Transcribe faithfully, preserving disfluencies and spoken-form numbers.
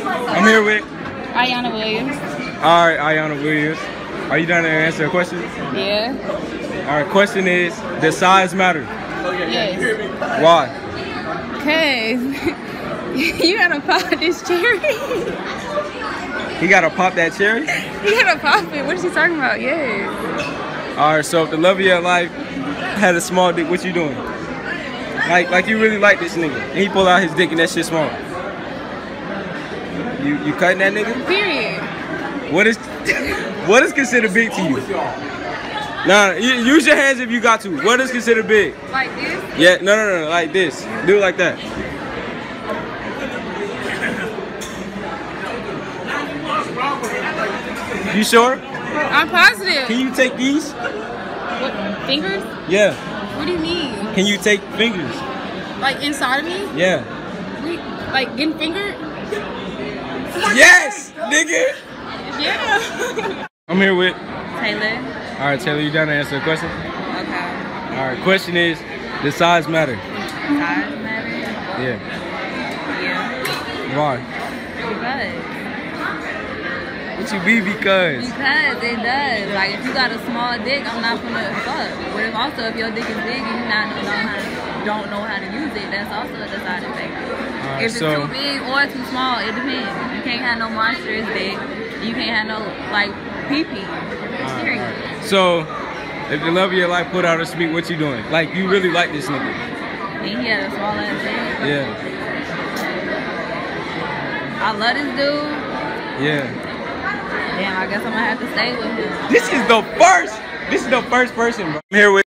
I'm here with Aiyana Williams. All right, Aiyana Williams. Are you done to answer a question? Yeah. All right, question is, does size matter? Yes. Why? Because you gotta pop this cherry. He gotta pop that cherry? He gotta pop it. What is he talking about? Yeah. All right, so if the love of your life had a small dick, what you doing? Like, like you really like this nigga, and he pull out his dick and that shit small. You, you cutting that nigga? Period. What is, what is considered big to you? Nah, use your hands if you got to. What is considered big? Like this? Yeah, no, no, no, like this. Do it like that. You sure? I'm positive. Can you take these? What, fingers? Yeah. What do you mean? Can you take fingers? Like inside of me? Yeah. We, like getting fingered? Yes, nigga. Yeah. I'm here with Taylor. All right, Taylor, you down to answer a question? Okay. All right, question is, does size matter? Size matter? Yeah. Yeah. Why? Because. What you be because? Because it does. Like, if you got a small dick, I'm not gonna fuck. But if also, if your dick is big and you not know how, don't know how to use it, that's also a deciding factor. Right, if it's so, too big or too small, it depends. You can't have no monstrous dick. You can't have no, like, pee-pee. Right, right. So, if the love of your life put out a speak, what you doing? Like, you really like this nigga. Yeah, that's all I'm saying. Yeah. I love this dude. Yeah. Damn, I guess I'm gonna have to stay with him. This is the first, this is the first person, bro. I'm here with